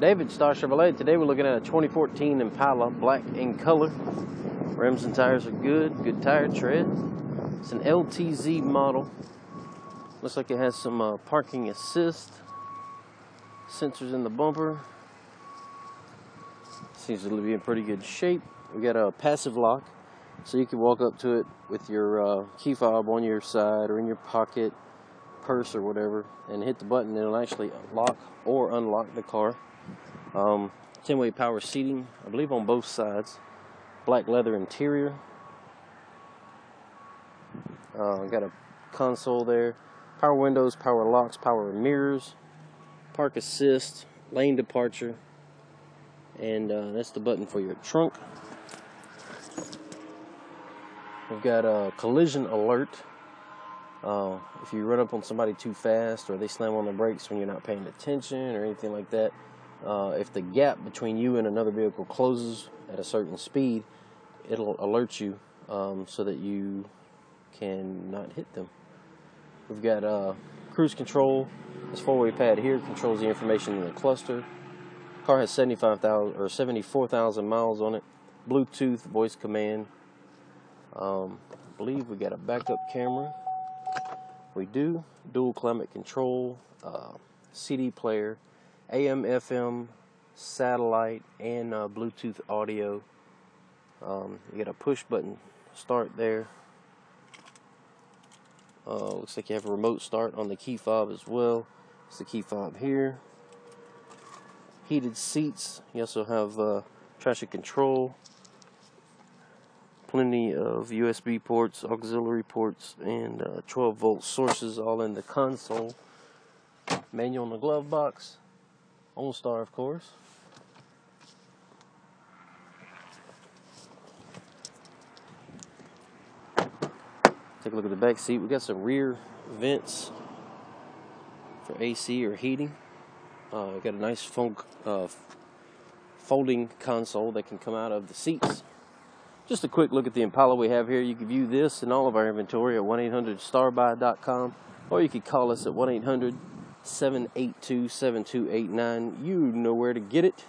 David Star Chevrolet. Today we're looking at a 2014 Impala, black in color. Rims and tires are good tire tread. It's an LTZ model. Looks like it has some parking assist. Sensors in the bumper. Seems to be in pretty good shape. We got a passive lock, so you can walk up to it with your key fob on your side or in your pocket, purse or whatever, and hit the button. It'll actually lock or unlock the car. 10-way power seating, I believe, on both sides. Black leather interior. Got a console there. Power windows, power locks, power mirrors, park assist, lane departure, and that's the button for your trunk. We've got a collision alert. If you run up on somebody too fast or they slam on the brakes when you're not paying attention or anything like that, if the gap between you and another vehicle closes at a certain speed, it'll alert you so that you can not hit them. We've got cruise control. This four-way pad here controls the information in the cluster. The car has 75,000 or 74,000 miles on it. Bluetooth voice command. I believe we got a backup camera. We do dual climate control, CD player, AM, FM, satellite, and Bluetooth audio. You got a push button start there. Looks like you have a remote start on the key fob as well. It's the key fob here. Heated seats. You also have traction control. Plenty of USB ports, auxiliary ports, and 12-volt sources all in the console. Manual in the glove box. OnStar, of course. Take a look at the back seat. We got some rear vents for AC or heating. We got a nice folding console that can come out of the seats. Just a quick look at the Impala we have here. You can view this and all of our inventory at 1-800-STARBUY.com, or you could call us at 1-800-782-7289. You know where to get it.